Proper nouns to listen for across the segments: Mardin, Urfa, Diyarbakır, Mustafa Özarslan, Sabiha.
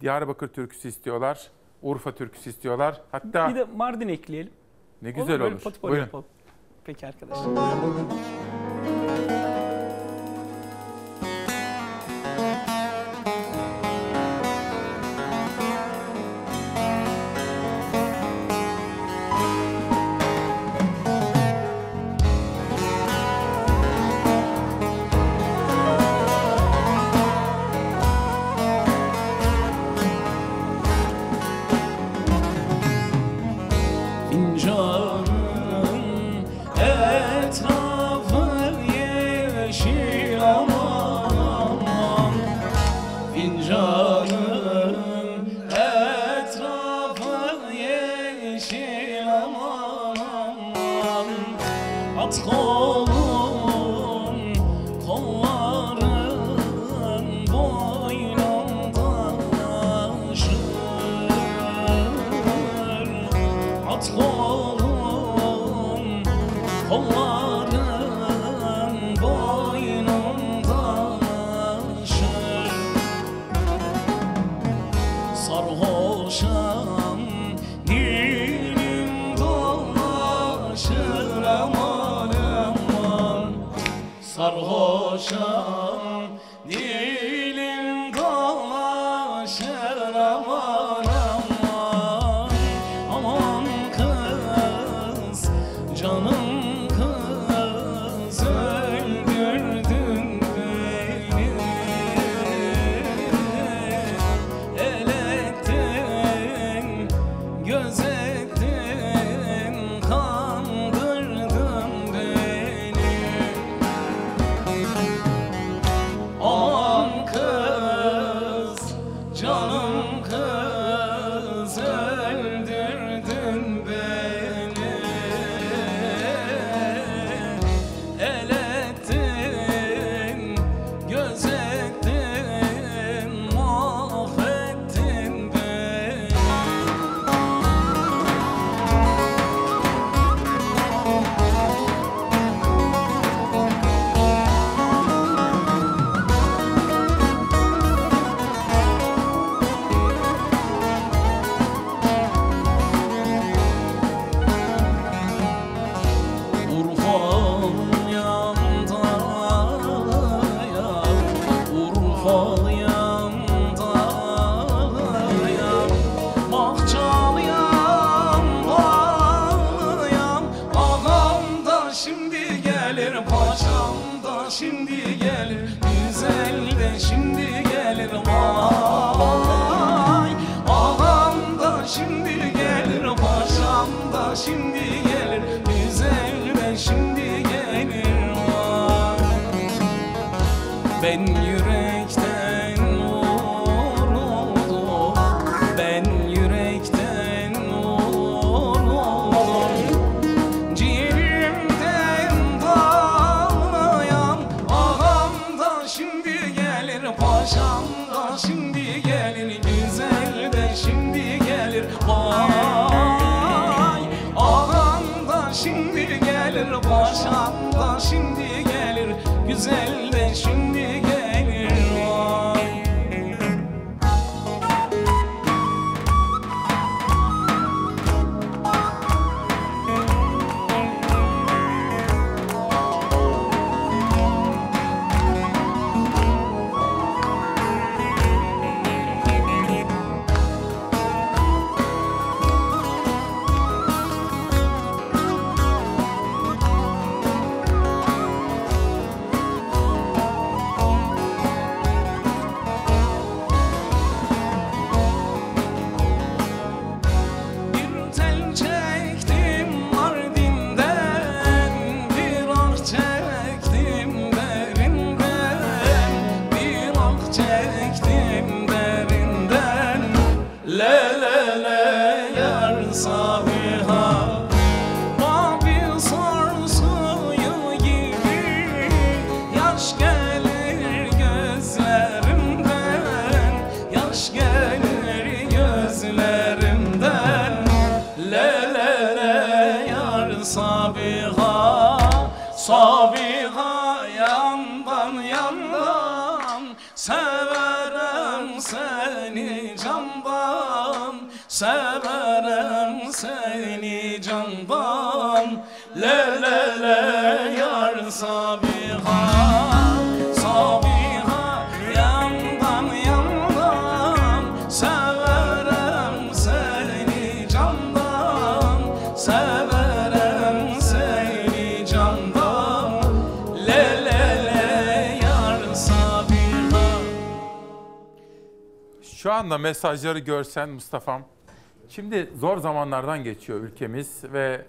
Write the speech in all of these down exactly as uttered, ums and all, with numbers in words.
Diyarbakır türküsü istiyorlar, Urfa türküsü istiyorlar. Hatta bir de Mardin ekleyelim. Ne güzel olur. Olur. Buyurun. Yapalım. Peki arkadaşlar. seni candan, severem seni candan. Le le le yar Sabiha, Sabiha yandan yandan, severem seni candan, severem seni candan. Le le le yar Sabiha. Şu anda mesajları görsen Mustafa'm. Şimdi zor zamanlardan geçiyor ülkemiz ve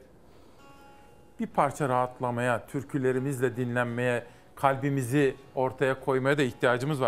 bir parça rahatlamaya, türkülerimizle dinlenmeye, kalbimizi ortaya koymaya da ihtiyacımız var.